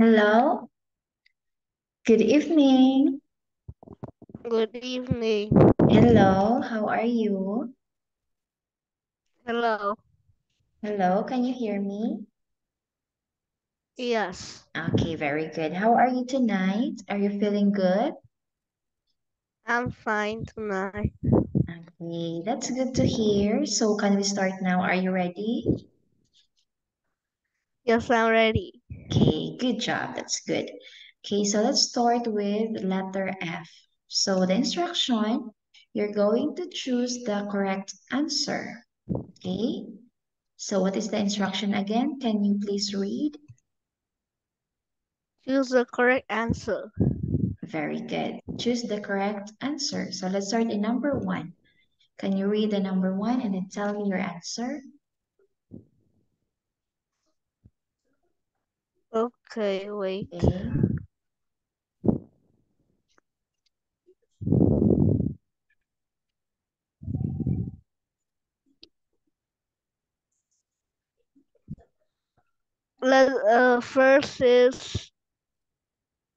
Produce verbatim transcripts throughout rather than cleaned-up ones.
Hello, good evening. Good evening. Hello, how are you? Hello. Hello, can you hear me? Yes. Okay, very good. How are you tonight? Are you feeling good? I'm fine tonight. Okay, that's good to hear. So, can we start now? Are you ready? Yes, I'm ready. Okay, good job. That's good. Okay, so let's start with letter F. So, the instruction, you're going to choose the correct answer. Okay, so what is the instruction again? Can you please read? Choose the correct answer. Very good. Choose the correct answer. So let's start in number one. Can you read the number one and then tell me your answer? Okay, wait. Okay. Let uh first is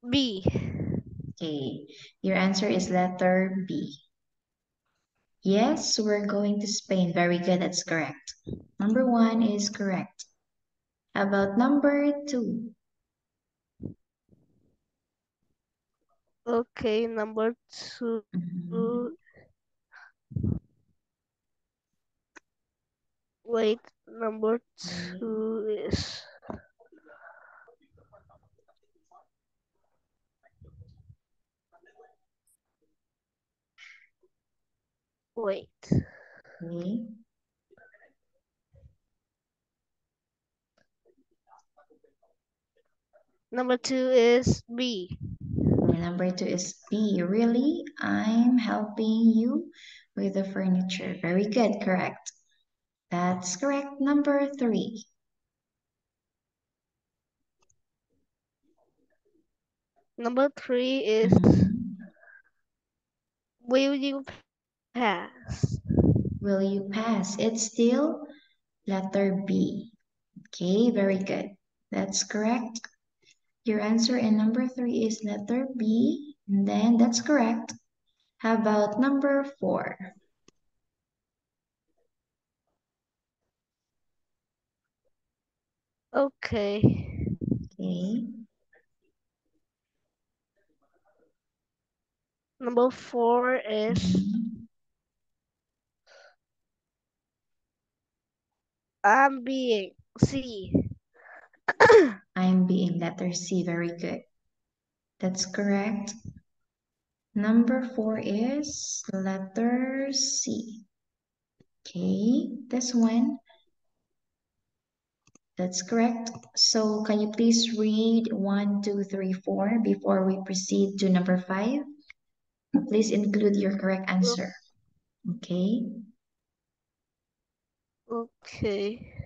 B. Okay. Your answer is letter B. Yes, we're going to Spain. Very good. That's correct. Number one is correct. How about number two? Okay, number two. Mhm. Wait, number Okay. two is wait. Okay. Number two is B. Okay, number two is B. Really? I'm helping you with the furniture. Very good. Correct. That's correct. Number three. Number three is Mhm. will you pass? Will you pass? It's still letter B. Okay, very good. That's correct. Your answer in number three is letter B. And then that's correct. How about number four? Okay. Okay. Number four is Mhm. I'm being C. I'm being letter C. Very good. That's correct. Number four is letter C. Okay, this one. That's correct. So can you please read one, two, three, four before we proceed to number five? Please include your correct O- answer. Okay. Okay.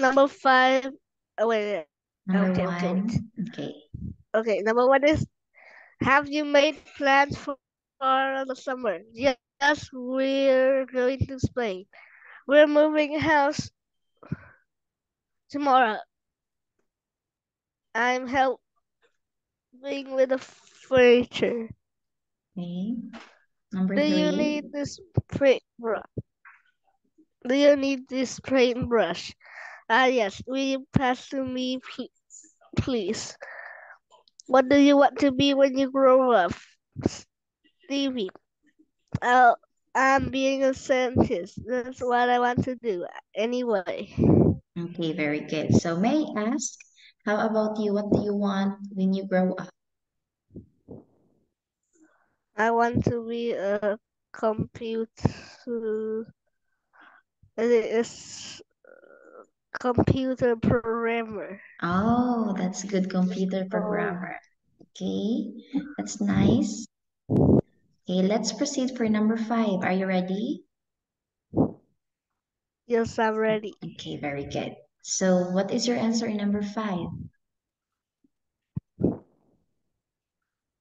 Number five. Oh, wait. wait. Number Okay, okay, wait. one. Okay. Okay, number one is have you made plans for the summer? Yes, we're going to Spain. We're moving house tomorrow. I'm helping with the furniture. Okay. Number Do you three. need this paintbrush? Do you need this paintbrush? Ah, yes. Will you pass to me, pl- please? What do you want to be when you grow up? Stevie. Oh, I'm being a scientist. That's what I want to do anyway. Okay, very good. So may I ask, how about you? What do you want when you grow up? I want to be a computer. It's computer programmer. Oh, that's good computer Oh. programmer. Okay, that's nice. Okay, let's proceed for number five. Are you ready? Yes, I'm ready. Okay, very good. So what is your answer in number five?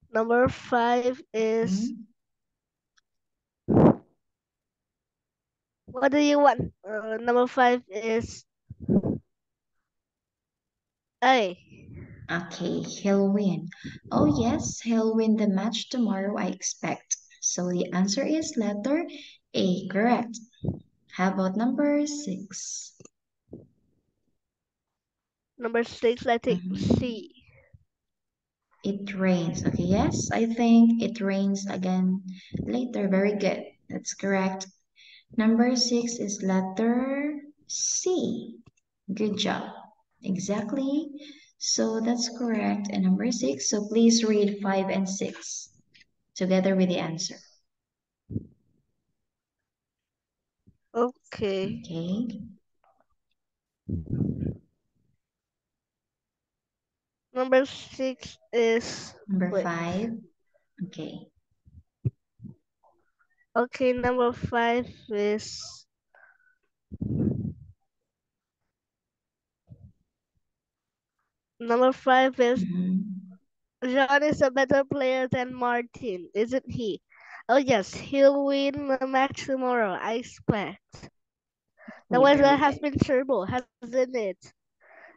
Number five is Mhm. What do you want? Uh, number five is A. Okay, Halloween. Oh yes, Halloween the match tomorrow I expect. So the answer is letter A, correct. How about number six? Number six, I think mm-hmm. C. It rains. Okay, yes, I think it rains again later. Very good. That's correct. Number six is letter C. Good job. Exactly. So that's correct. And number six, so please read five and six together with the answer. Okay. Okay. Number six is... Number wait. five. Okay. Okay, number five is... Number five is... Mm-hmm. John is a better player than Martin, isn't he? Oh yes, he'll win the match tomorrow, I expect. The weather yeah. has been terrible, hasn't it?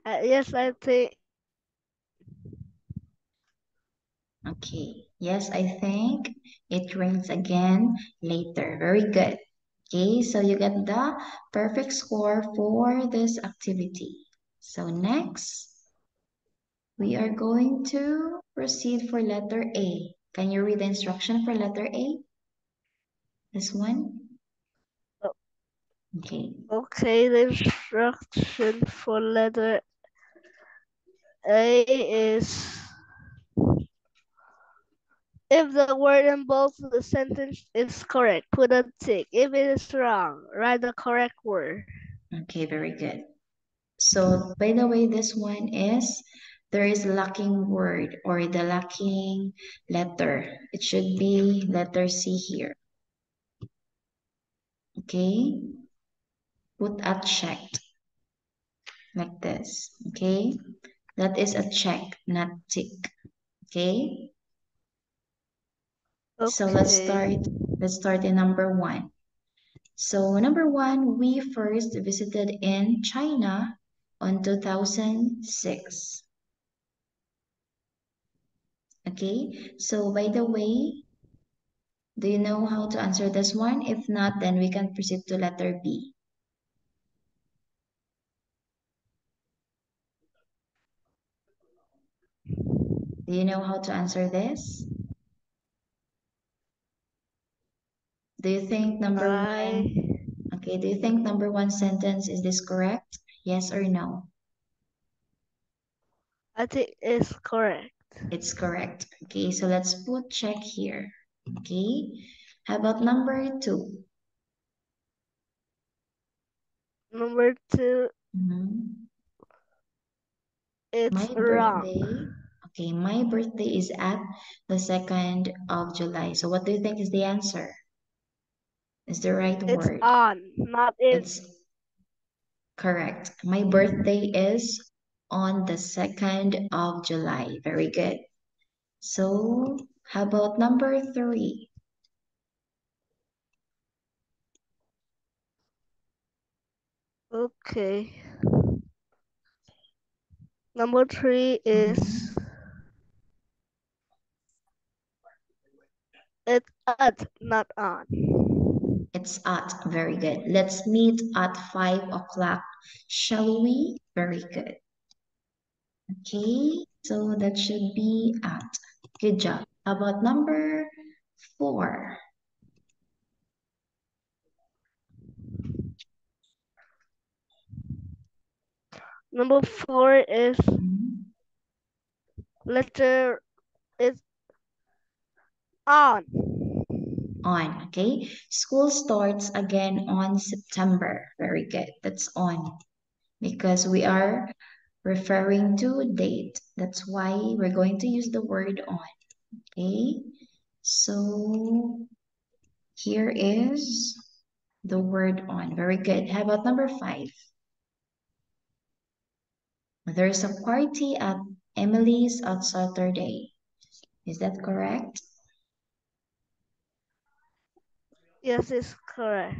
Uh, yes, I think... Okay, yes, I think it rains again later. Very good. Okay, so you get the perfect score for this activity. So next, we are going to proceed for letter A. Can you read the instruction for letter A? This one? Oh. Okay. Okay, the instruction for letter A is... If the word in both the sentence is correct, put a tick. If it is wrong, write the correct word. Okay, very good. So, by the way, this one is, there is lacking word or the lacking letter. It should be letter C here. Okay? Put a check. Like this. Okay? That is a check, not tick. Okay? Okay. So let's start, let's start in number one. So number one, we first visited in China on two thousand six. Okay, so by the way, do you know how to answer this one? If not, then we can proceed to letter B. Do you know how to answer this? Do you think number I... one? Okay, do you think number one sentence is this correct? Yes or no? I think it's correct. It's correct. Okay, so let's put check here. Okay, how about number two? Number two. Mm-hmm. It's my wrong. Birthday. Okay, my birthday is at the second of July. So what do you think is the answer? Is the right it's word. It's on, not in. It's correct. My birthday is on the second of July. Very good. So, how about number three? Okay. Number three is... It's at, not on. It's at. Very good. Let's meet at five o'clock, shall we? Very good. Okay, so that should be at. Good job. How about number four? Number four is mm-hmm. letter is on. On, okay? School starts again on September. Very good. That's on. Because we are referring to date. That's why we're going to use the word on. Okay? So, here is the word on. Very good. How about number five? There's a party at Emily's on Saturday. Is that correct? Yes, it's correct.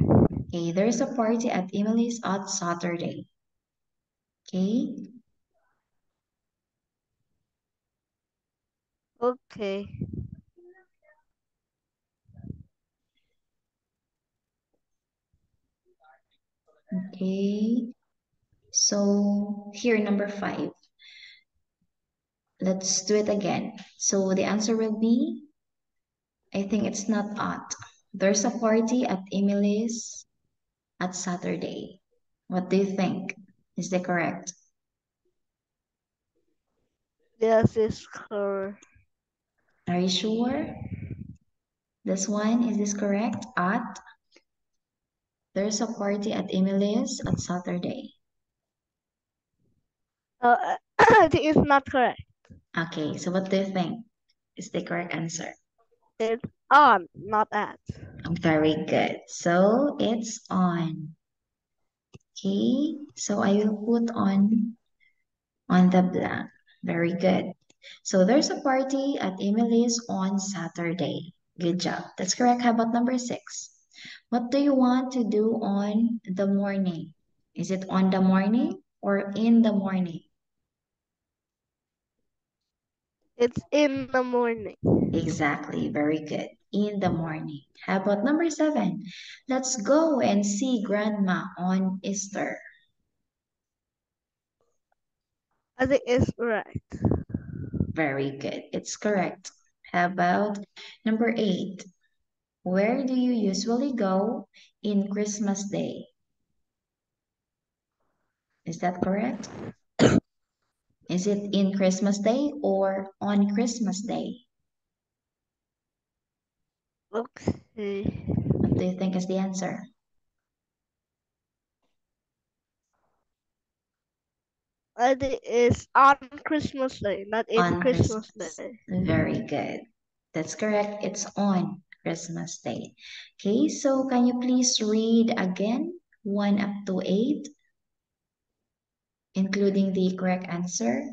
Okay, there's a party at Emily's on Saturday. Okay, Okay. okay. So here, number five. Let's do it again. So the answer will be, I think it's not odd. There's a party at Emily's at Saturday. What do you think? Is that correct? Yes, it's correct. Are you sure? This one, is this correct? At There's a party at Emily's on Saturday. Uh, I think it's not correct. Okay, so what do you think is the correct answer? It's on, not at. Very good. So it's on. Okay, so I will put on on the blank. Very good. So there's a party at Emily's on Saturday. Good job. That's correct. How about number six? What do you want to do on the morning? Is it on the morning or in the morning? It's in the morning. Exactly. Very good. In the morning. How about number seven? Let's go and see Grandma on Easter. I think it's right. Very good. It's correct. How about number eight? Where do you usually go in Christmas Day? Is that correct? Is it in Christmas Day or on Christmas Day? Okay. What do you think is the answer? I think it's on Christmas Day, not in On Christmas Christmas. Day. Very good. That's correct. It's on Christmas Day. Okay, so can you please read again one up to eight, including the correct answer?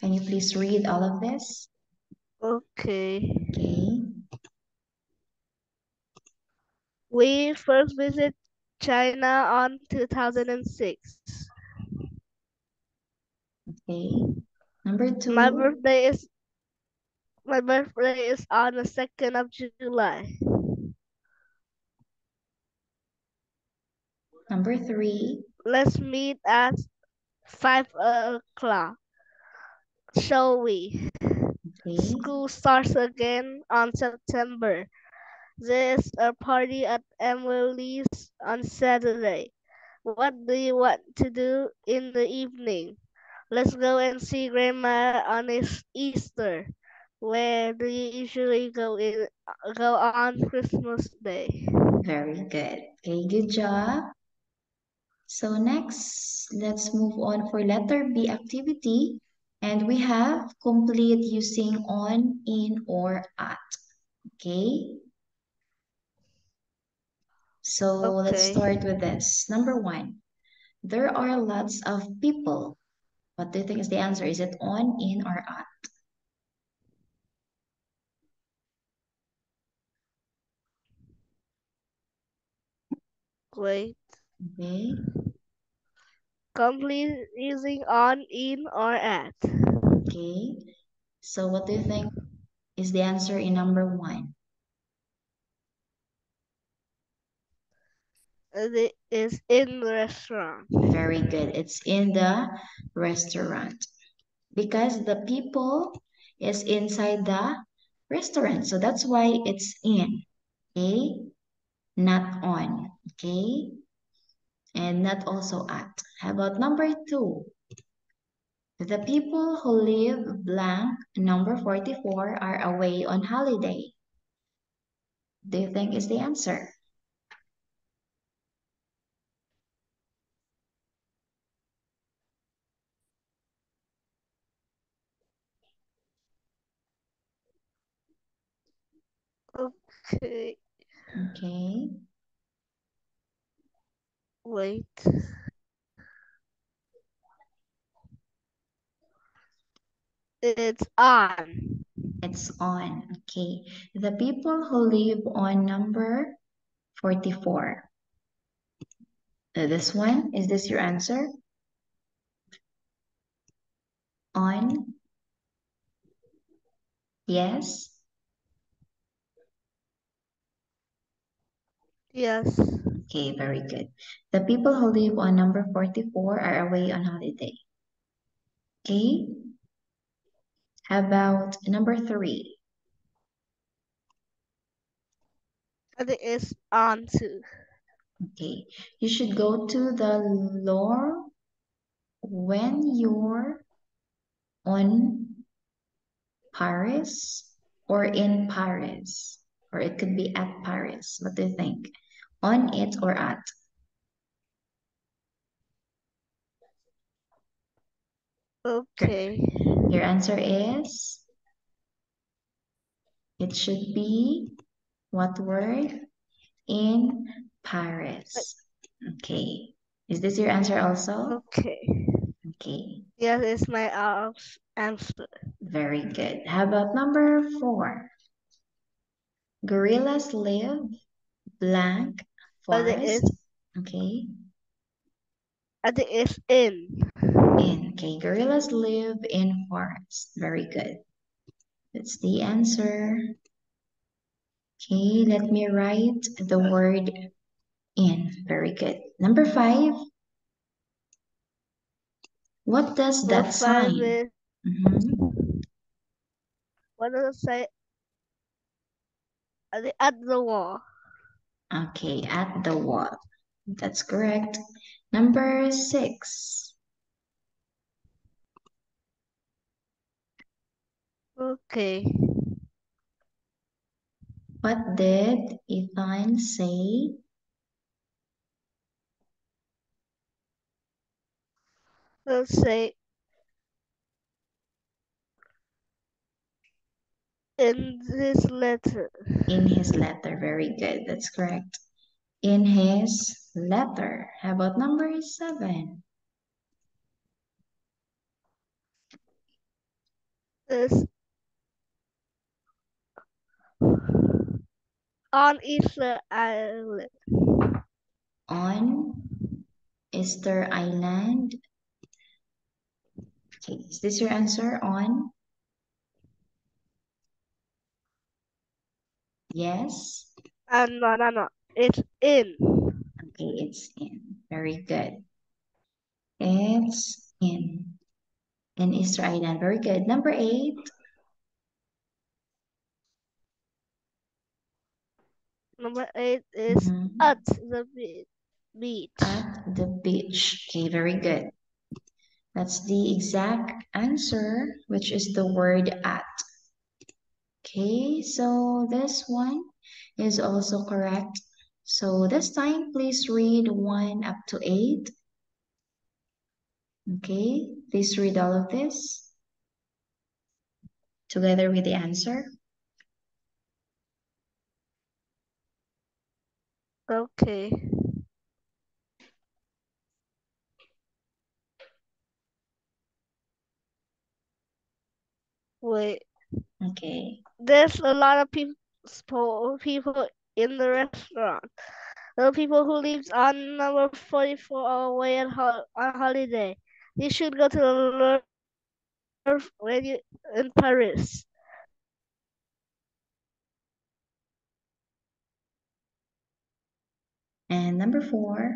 Can you please read all of this? Okay. Okay. We first visit China on two thousand six. Okay. Number two. My birthday is my birthday is on the second of July. Number three. Let's meet at five o'clock, shall we? Okay. School starts again on September. There's a party at Emily's on Saturday. What do you want to do in the evening? Let's go and see Grandma on Easter. Where do you usually go in go on Christmas Day? Very good. Okay, good job. So next, let's move on for letter B activity. And we have complete using on, in, or at. Okay. So okay. Let's start with this. Number one, there are lots of people. What do you think is the answer? Is it on, in, or at? Wait. Okay. Complete using on, in, or at. Okay. So what do you think is the answer in number one? It is in the restaurant. Very good. It's in the restaurant. Because the people is inside the restaurant. So that's why it's in. Okay. Not on. Okay. And not also at. How about number two? The people who live blank, number forty-four, are away on holiday. Do you think is the answer? Okay. Okay. Wait. It's on. it's on. Okay, the people who live on number forty-four. This one, is this your answer? On? Yes? Yes. Okay, very good. The people who live on number forty-four are away on holiday. Okay. How about number three? It is on two. Okay. You should go to the lore when you're on Paris or in Paris. Or it could be at Paris. What do you think? On it or at? Okay. Your answer is? It should be what word? In Paris. Okay. Is this your answer also? Okay. Okay. Yes, it's my uh, answer. Very good. How about number four? Gorillas live blank forest. Okay. I think it's in. In. Okay. Gorillas live in forest. Very good. That's the answer. Okay. Let me write the word in. Very good. Number five. What does that Number sign? Is, mm-hmm. What does it say? At the wall. Okay, at the wall. That's correct. Number six. Okay. What did Ethan say? Let's say in his letter. In his letter, very good. That's correct. In his letter. How about number seven? This on Easter Island. On Easter Island. Okay, is this your answer? On? Yes. Uh, no, no, no. It's in. Okay, it's in. Very good. It's in. In Easter Island. Very good. Number eight. Number eight is mm-hmm. at the beach. At the beach. Okay, very good. That's the exact answer, which is the word at. Okay, so this one is also correct. So this time, please read one up to eight. Okay, please read all of this together with the answer. Okay. Wait. Okay. There's a lot of people people in the restaurant. The people who lives on number forty-four are away on, ho on holiday. You should go to the Louvre when you in Paris. And number four.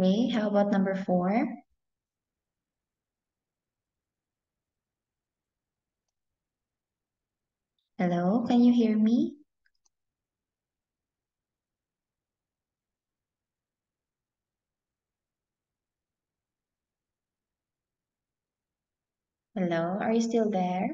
Okay, how about number four? Hello, can you hear me? Hello, are you still there?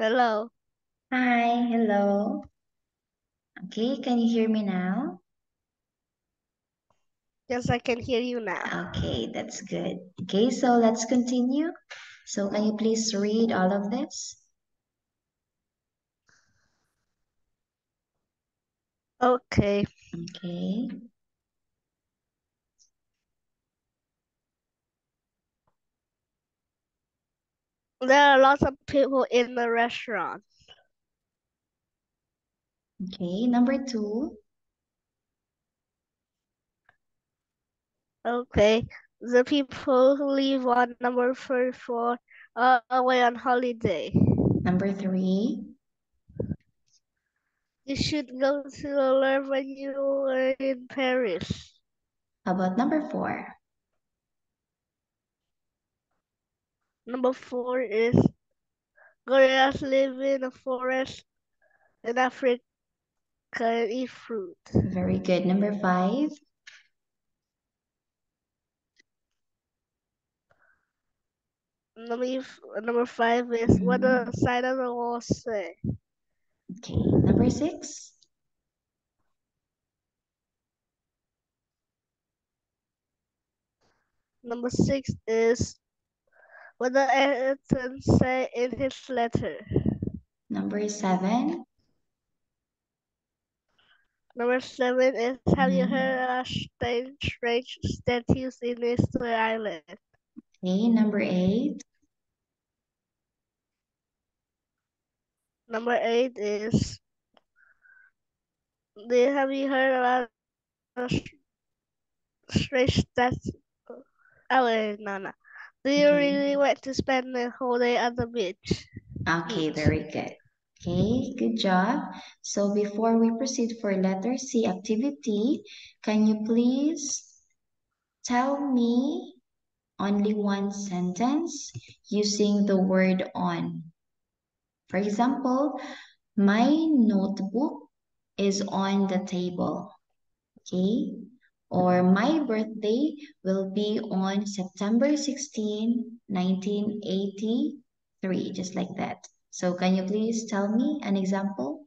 Hello. Hi, hello. Okay, can you hear me now? Yes, I can hear you now. Okay, that's good. Okay, so let's continue. So can you please read all of this? Okay. Okay. There are lots of people in the restaurant. Okay, number two. Okay. The people who live on number third floor are away on holiday. Number three. You should go to the lab when you are in Paris. How about number four? Number four is gorillas live in a forest in Africa and eat fruit. Very good. Number five. Number, f- number five is what the Mhm. side of the wall say. Okay, number six. Number six is what the Edison said in his letter. Number seven. Number seven is have you Mhm. heard of strange, strange statues in Easter Island? Okay, number eight. Number eight is they have you heard about a s- strange statue? Oh wait, no, no. Do you really Okay. want to spend the whole day at the beach? Okay, Beach. very good. Okay, good job. So before we proceed for letter C activity, can you please tell me only one sentence using the word on? For example, my notebook is on the table. Okay? Or my birthday will be on September sixteenth, nineteen eighty-three, just like that. So can you please tell me an example?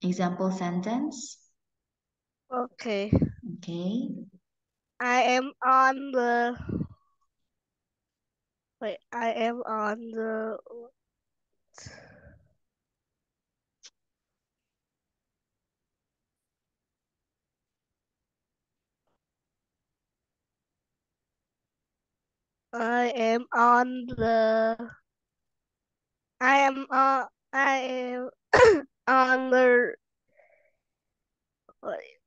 Example sentence. Okay. Okay. I am on the wait, I am on the I am on the I am on I am on the wait,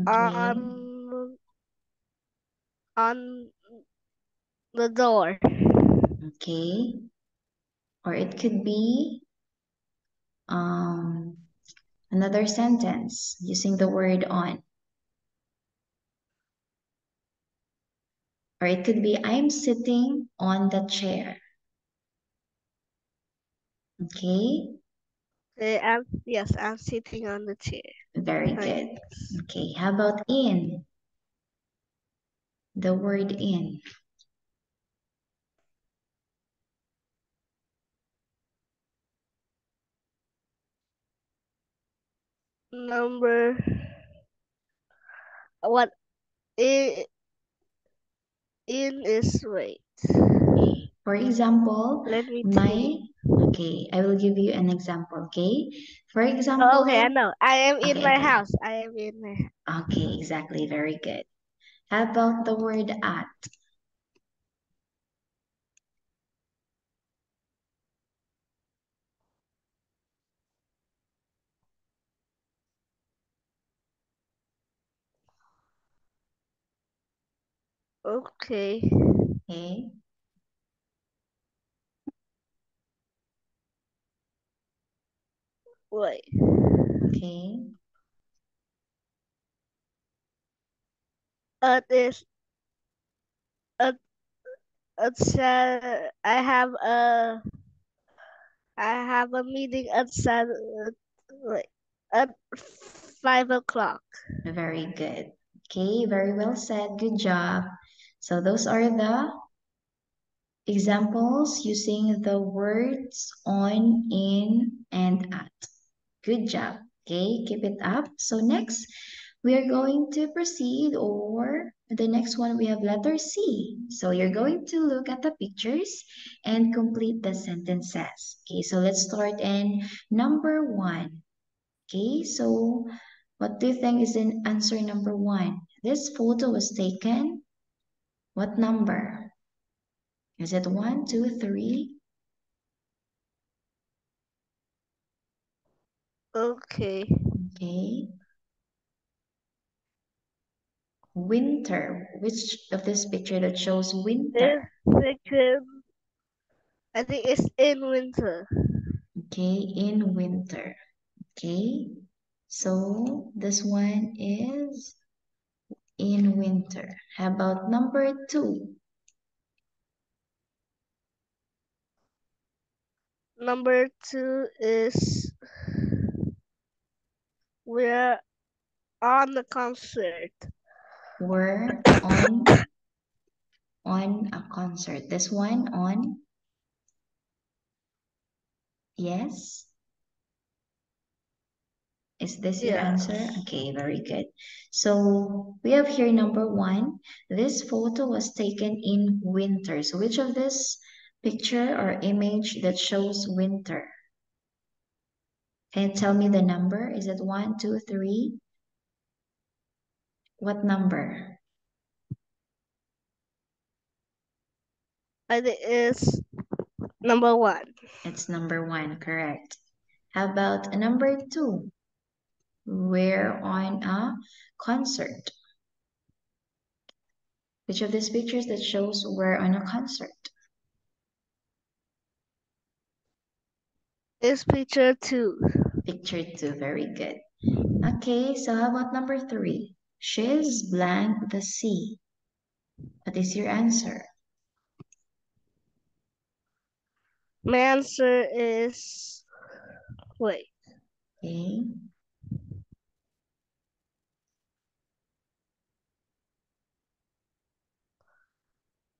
Okay. on on the door. Okay. Or it could be um another sentence using the word on. Or it could be I'm sitting on the chair. Okay. Okay, I'm, yes, I'm sitting on the chair. Very Like good. this. Okay. How about in? The word in. Number what in, in is wait. Okay. For example, Let me think. my, okay, I will give you an example, okay? For Oh, okay, I example, know. I am in okay, my okay, house. I am in my house. okay, exactly, very good. How about the word at? Okay. Okay, Wait. okay, At is at at sa- I have a I have a meeting at seven, wait, at five o'clock. very good. Okay, very well said, good job. So those are the Examples using the words on, in, and at. Good job. Okay, keep it up. So next, we are going to proceed or the next one, we have letter C. So you're going to look at the pictures and complete the sentences. Okay, so let's start in number one. Okay, so what do you think is in answer number one? This photo was taken. What number? Is it one, two, three? Okay. Okay. Winter. Which of this picture that shows winter? Picture, I think it's in winter. Okay, in winter. Okay. So this one is in winter. How about number two? Number two is we're on the concert. We're on on a concert. This one on? Yes. Is this your yes. answer? Okay, very good. So we have here number one. This photo was taken in winter. So which of this picture or image that shows winter? Can you tell me the number? Is it one, two, three? What number? It is number one. It's number one, correct. How about number two? We're on a concert. Which of these pictures that shows we're on a concert? It's picture two. Picture two, very good. Okay, so how about number three? She's blank the sea. What is your answer? My answer is wait. Okay.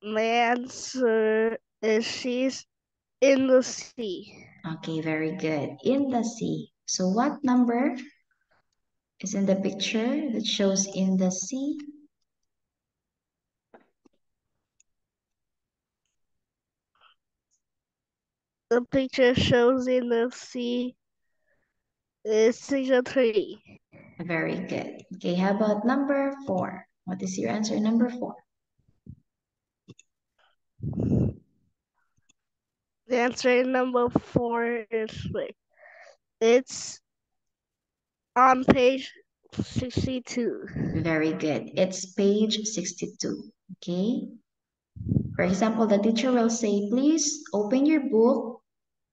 My answer is she's in the sea. Okay, very good. In the sea. So what number is in the picture that shows in the sea? The picture shows in the sea is picture three. Very good. Okay, how about number four? What is your answer, number four? The answer number four is wait. It's on page sixty-two. Very good. It's page sixty-two. Okay. For example, the teacher will say, please open your book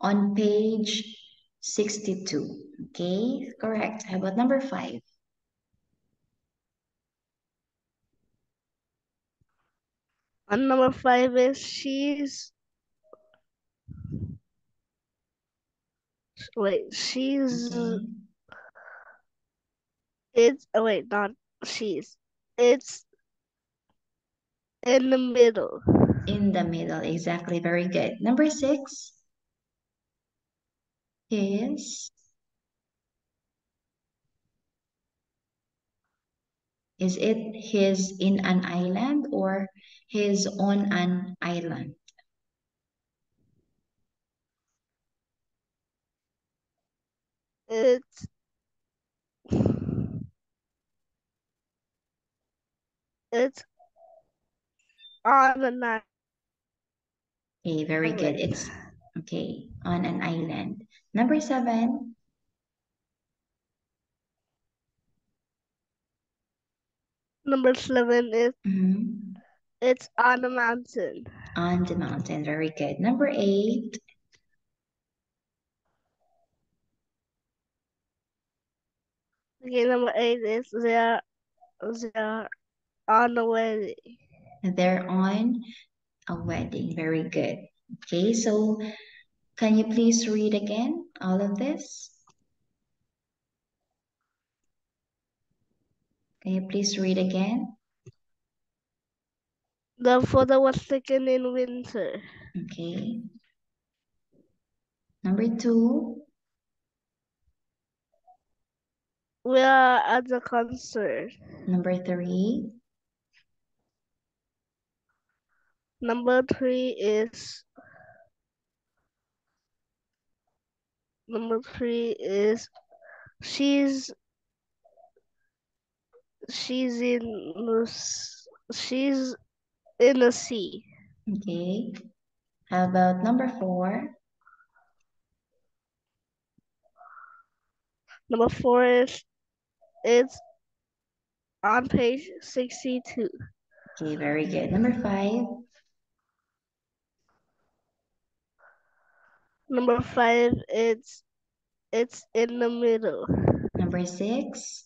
on page sixty-two. Okay. Correct. How about number five? On number five is she's Wait, she's okay. It's oh wait, not she's. It's in the middle. In the middle, exactly. Very good. Number six is is it his in an island or his on an island? It's It's on an island. Okay, very good. It's okay on an island. Number seven. Number seven is mm-hmm. It's on the mountain. On the mountain. Very good. Number eight. Okay, number eight is they're, they're on a wedding. They're on a wedding. Very good. Okay, so can you please read again all of this? Can you please read again? The photo was taken in winter. Okay. Number two. We are at the concert. Number three. Number three is number three is she's she's in she's in the sea. Okay. How about number four? Number four is it's on page sixty-two. Okay, very good. Number five. Number five, it's it's in the middle. Number six.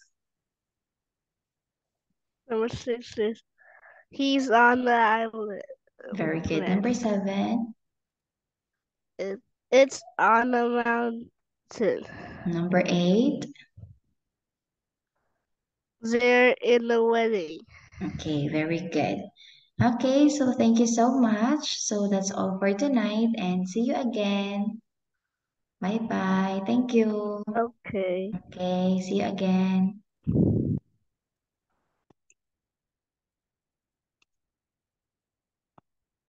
Number six is he's on the island. Very good. Number seven. It, it's on the mountain. Number eight. They're in the wedding. Okay, very good. Okay, so thank you so much. So that's all for tonight and see you again. Bye-bye. Thank you. Okay. Okay, see you again.